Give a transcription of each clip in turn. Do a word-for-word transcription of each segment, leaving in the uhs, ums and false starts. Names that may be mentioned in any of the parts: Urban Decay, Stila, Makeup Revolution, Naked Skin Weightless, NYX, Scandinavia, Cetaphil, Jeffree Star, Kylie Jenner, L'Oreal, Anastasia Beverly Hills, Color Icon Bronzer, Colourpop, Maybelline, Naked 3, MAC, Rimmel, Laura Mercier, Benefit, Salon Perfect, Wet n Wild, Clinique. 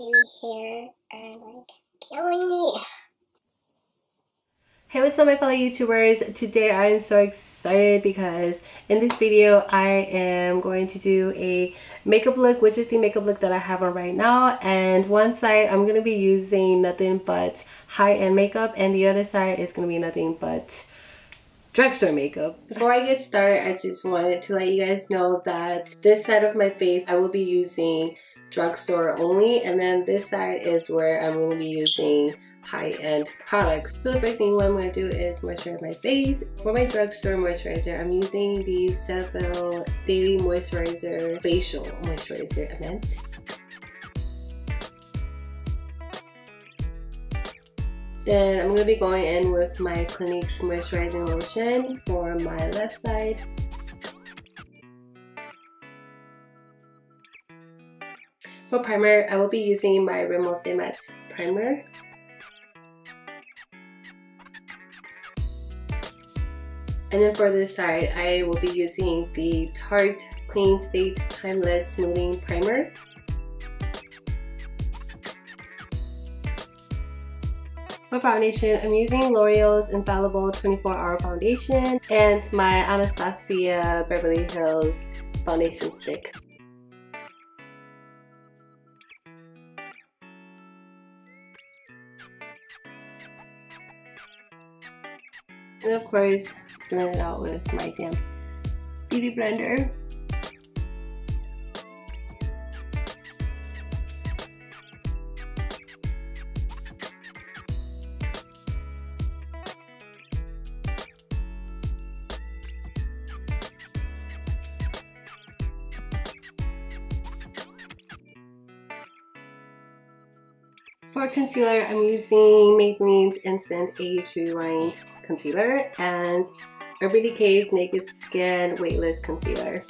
these here are like killing me. Hey, what's up my fellow YouTubers? Today I am so excited because in this video I am going to do a makeup look, which is the makeup look that I have on right now. And one side I'm going to be using nothing but high-end makeup and the other side is going to be nothing but drugstore makeup. Before I get started, I just wanted to let you guys know that this side of my face I will be using drugstore only, and then this side is where I'm going to be using high-end products. So the first thing what I'm going to do is moisturize my face. For my drugstore moisturizer, I'm using the Cetaphil Daily Moisturizer Facial Moisturizer, I meant. Then I'm going to be going in with my Clinique's Moisturizing Lotion for my left side. For primer, I will be using my Rimmel Stay Matte Primer. And then for this side, I will be using the Tarte Clean State Timeless Smoothing Primer. For foundation, I'm using L'Oreal's Infallible twenty-four hour Foundation and my Anastasia Beverly Hills Foundation Stick. And of course, blend it out with my damn beauty blender. For concealer, I'm using Maybelline's Instant Age Rewind Concealer and Urban Decay's Naked Skin Weightless Concealer.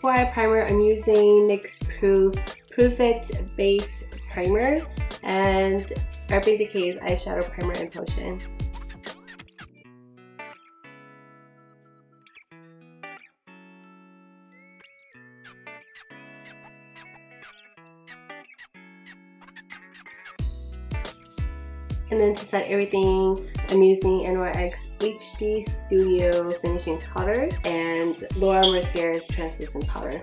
For eye primer, I'm using N Y X Proof Proof It Base Primer and Urban Decay's Eyeshadow Primer and Potion. And then to set everything, I'm using N Y X H D Studio Finishing Powder and Laura Mercier's Translucent Powder.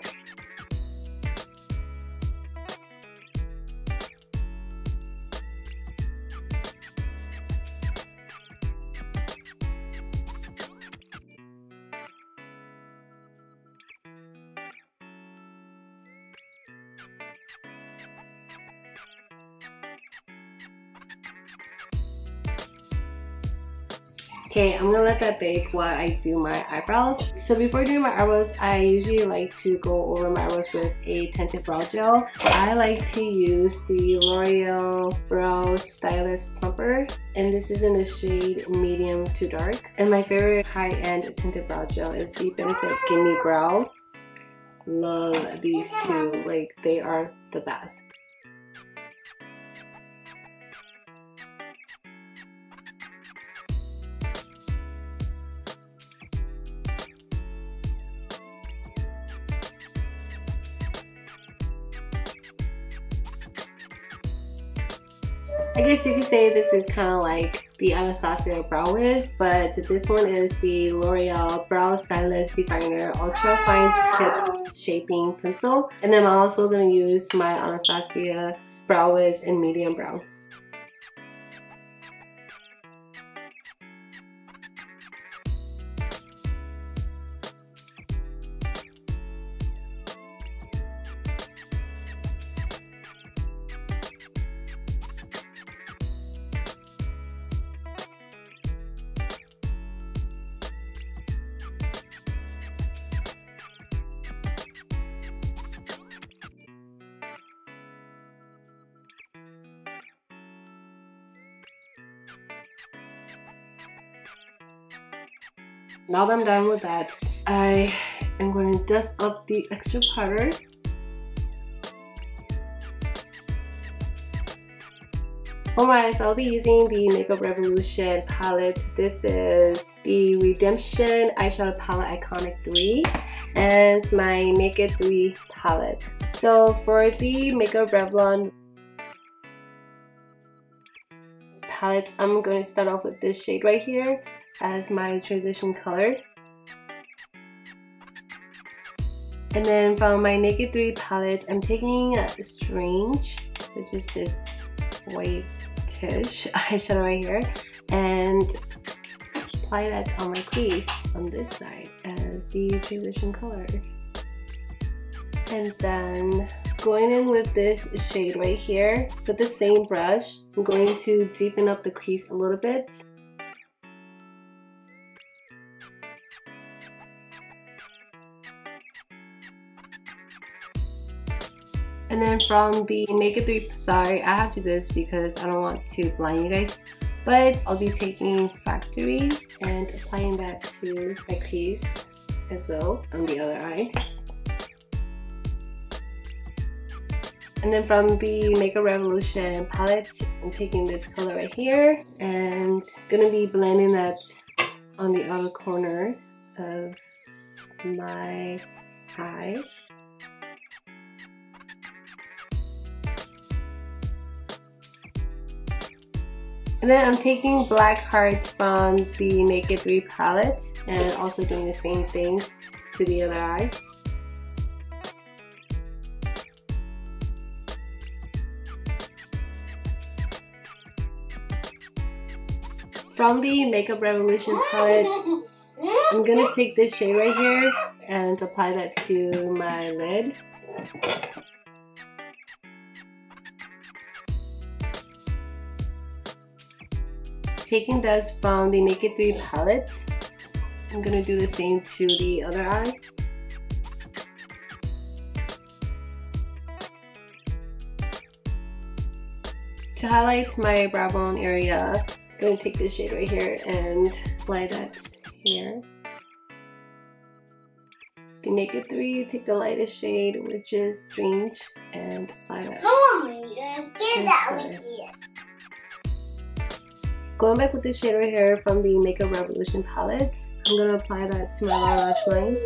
Okay, I'm gonna let that bake while I do my eyebrows. So before doing my eyebrows, I usually like to go over my eyebrows with a tinted brow gel. I like to use the L'Oreal Brow Stylist Plumper, and this is in the shade medium to dark. And my favorite high-end tinted brow gel is the Benefit Gimme Brow. Love these two, like they are the best. I guess you could say this is kind of like the Anastasia Brow Wiz, but this one is the L'Oreal Brow Stylist Definer Ultra Fine Tip Shaping Pencil. And then I'm also going to use my Anastasia Brow Wiz in medium brown. Now that I'm done with that, I am going to dust up the extra powder. For my eyes, I'll be using the Makeup Revolution palette. This is the Redemption Eyeshadow Palette Iconic three and my Naked three palette. So for the Makeup Revlon palette, I'm going to start off with this shade right here as my transition color. And then from my Naked three palette, I'm taking Strange, which is this whitish eyeshadow right here, and apply that on my crease on this side as the transition color. And then going in with this shade right here with the same brush, I'm going to deepen up the crease a little bit. And then from the Naked three, sorry, I have to do this because I don't want to blind you guys, but I'll be taking Factory and applying that to my crease as well on the other eye. And then from the Makeup Revolution palette, I'm taking this color right here and gonna be blending that on the outer corner of my eye. And then I'm taking Black Heart from the Naked three palette and also doing the same thing to the other eye. From the Makeup Revolution palette, I'm going to take this shade right here and apply that to my lid. Taking dust from the Naked three palette, I'm gonna do the same to the other eye. To highlight my brow bone area, I'm gonna take this shade right here and apply that here. The Naked three, take the lightest shade, which is Strange, and apply that. Oh, get that with you. Going back with this shade right here from the Makeup Revolution palette, I'm going to apply that to my lower lash line.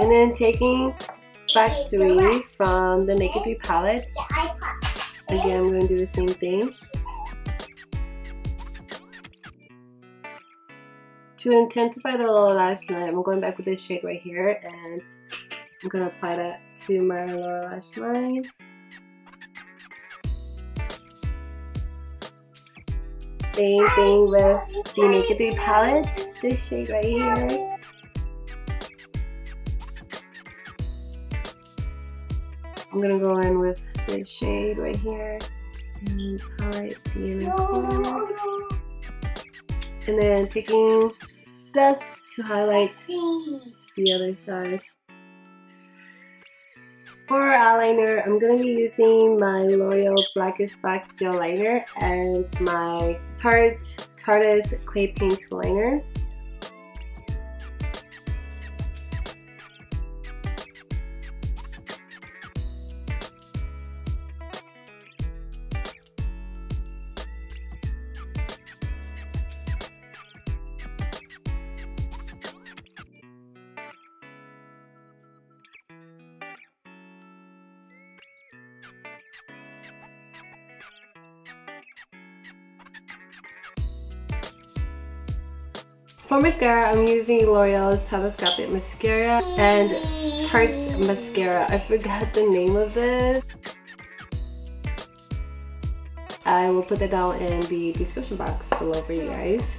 And then taking Factory from the Naked three palette, again I'm going to do the same thing. To intensify the lower lash line, I'm going back with this shade right here and I'm going to apply that to my lower lash line. Same thing with the Naked three palette, this shade right here. I'm gonna go in with this shade right here and highlight the inner corner. And then taking dust to highlight the other side. For eyeliner, I'm going to be using my L'Oreal Blackest Black Gel Liner and my Tarte Tarte's Clay Paint Liner. For mascara, I'm using L'Oreal's Telescopic Mascara and Tarte's Mascara. I forgot the name of this. I will put that down in the description box below for you guys.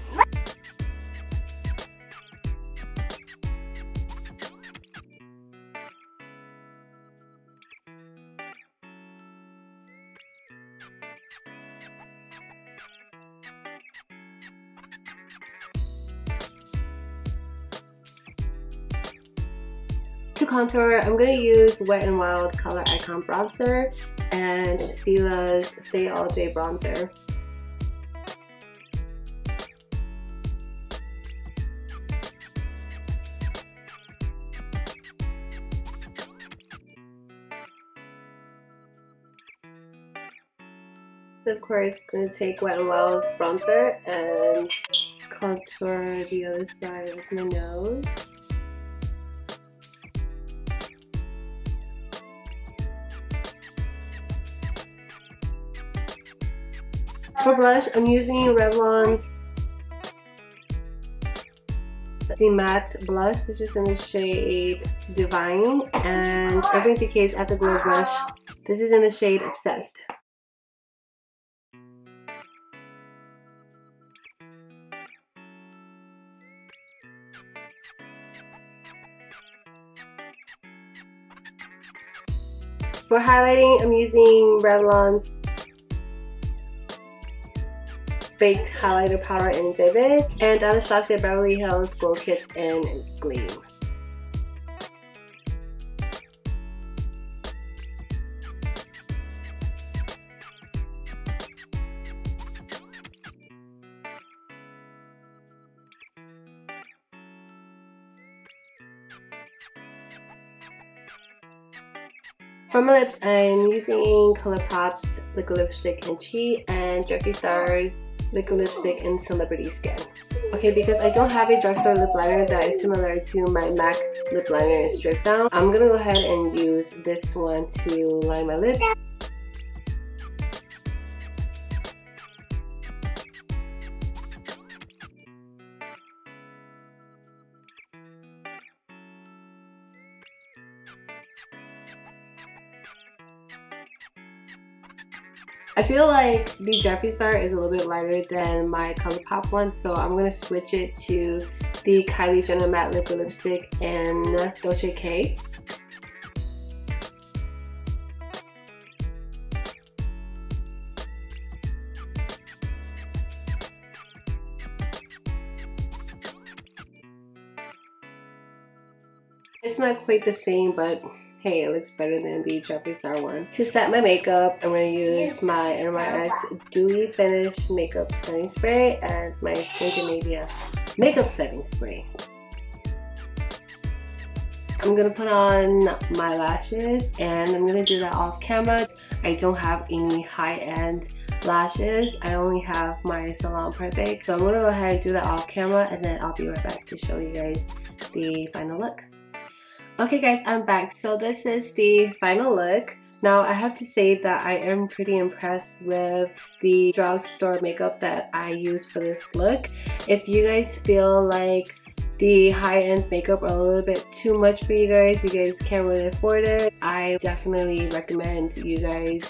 To contour, I'm going to use Wet n Wild Color Icon Bronzer and Stila's Stay All Day Bronzer. of course, I'm going to take Wet n Wild's bronzer and contour the other side of my nose. For blush, I'm using Revlon's the matte blush. This is in the shade Divine, and Urban Decay's Afterglow brush. This is in the shade Obsessed. For highlighting, I'm using Revlon's Baked Highlighter Powder in Vivid and Anastasia Beverly Hills Glow Kits in Gleam. For my lips, I'm using Colourpop's Liquid Lipstick in Chi and Jeffree Star's Liquid Lipstick in Celebrity Skin. Okay, because I don't have a drugstore lip liner that is similar to my MAC lip liner in Strip Down, I'm gonna go ahead and use this one to line my lips. I feel like the Jeffree Star is a little bit lighter than my Colourpop one, so I'm going to switch it to the Kylie Jenner Matte Liquid Lipstick in Dolce K. It's not quite the same, but hey, it looks better than the Jeffree Star one. To set my makeup, I'm going to use my N Y X Dewy Finish Makeup Setting Spray and my Scandinavia Makeup Setting Spray. I'm going to put on my lashes, and I'm going to do that off camera. I don't have any high-end lashes. I only have my Salon Perfect. So I'm going to go ahead and do that off camera, and then I'll be right back to show you guys the final look. Okay guys, I'm back. So this is the final look. Now I have to say that I am pretty impressed with the drugstore makeup that I use for this look. If you guys feel like the high-end makeup are a little bit too much for you guys, you guys can't really afford it, I definitely recommend you guys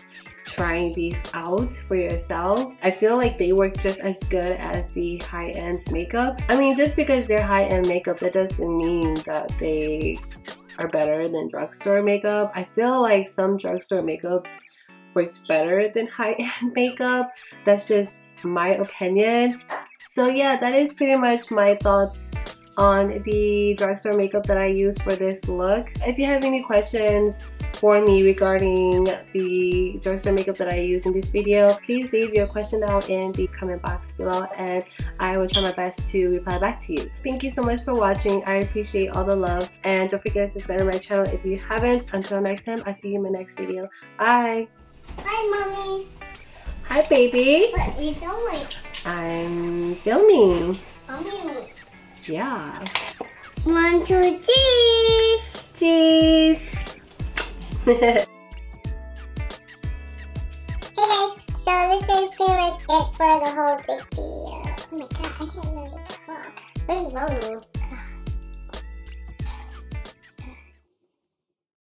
trying these out for yourself. I feel like they work just as good as the high-end makeup. I mean, just because they're high-end makeup, that doesn't mean that they are better than drugstore makeup. I feel like some drugstore makeup works better than high-end makeup. That's just my opinion. So yeah, that is pretty much my thoughts on the drugstore makeup that I use for this look. If you have any questions for me regarding the drugstore makeup that I use in this video, please leave your question down in the comment box below, and I will try my best to reply back to you. Thank you so much for watching. I appreciate all the love, and don't forget to subscribe to my channel if you haven't. Until next time, I'll see you in my next video. Bye! Hi, Mommy! Hi, baby! What are you filming? I'm filming. Filming? Yeah. One, two, cheese! Cheese! Okay, so this is pretty much it for the whole big deal. Oh my god, I can't really talk. What is wrong with me?